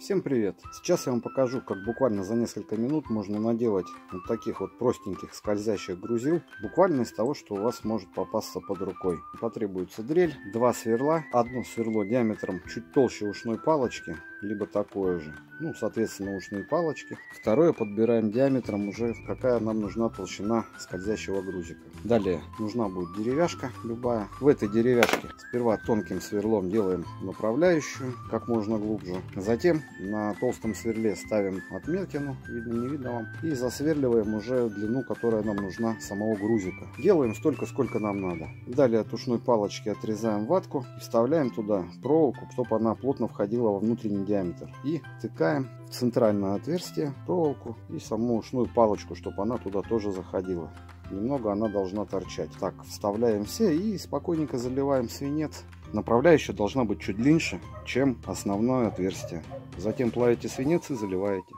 Всем привет! Сейчас я вам покажу, как буквально за несколько минут можно наделать вот таких вот простеньких скользящих грузил, буквально из того, что у вас может попасться под рукой. Потребуется дрель, два сверла, одно сверло диаметром чуть толще ушной палочки, либо такое же, ну, соответственно, ушные палочки. Второе подбираем диаметром уже, какая нам нужна толщина скользящего грузика. Далее нужна будет деревяшка любая. В этой деревяшке сперва тонким сверлом делаем направляющую как можно глубже. Затем на толстом сверле ставим отметину, видно, не видно вам, и засверливаем уже длину, которая нам нужна самого грузика. Делаем столько, сколько нам надо. Далее от ушной палочки отрезаем ватку и вставляем туда проволоку, чтобы она плотно входила во внутренний диаметр, и втыкаем в центральное отверстие проволоку и саму ушную палочку, чтобы она туда тоже заходила. Немного она должна торчать. Так, вставляем все и спокойненько заливаем свинец. Направляющая должна быть чуть длиннее, чем основное отверстие. Затем плавите свинец и заливаете.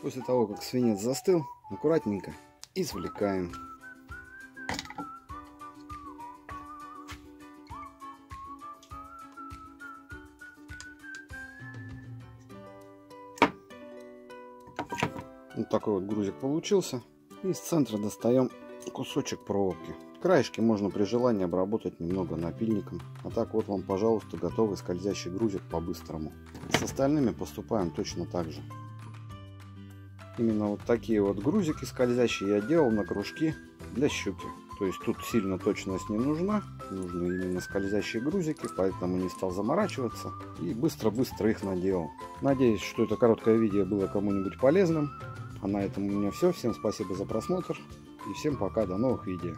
После того, как свинец застыл, аккуратненько извлекаем. Вот такой вот грузик получился. И с центра достаем кусочек проволоки. Краешки можно при желании обработать немного напильником. А так вот вам, пожалуйста, готовый скользящий грузик по-быстрому. С остальными поступаем точно так же. Именно вот такие вот грузики скользящие я делал на кружки для щуки. То есть тут сильно точность не нужна. Нужны именно скользящие грузики, поэтому не стал заморачиваться. И быстро-быстро их наделал. Надеюсь, что это короткое видео было кому-нибудь полезным. А на этом у меня все. Всем спасибо за просмотр и всем пока, до новых видео.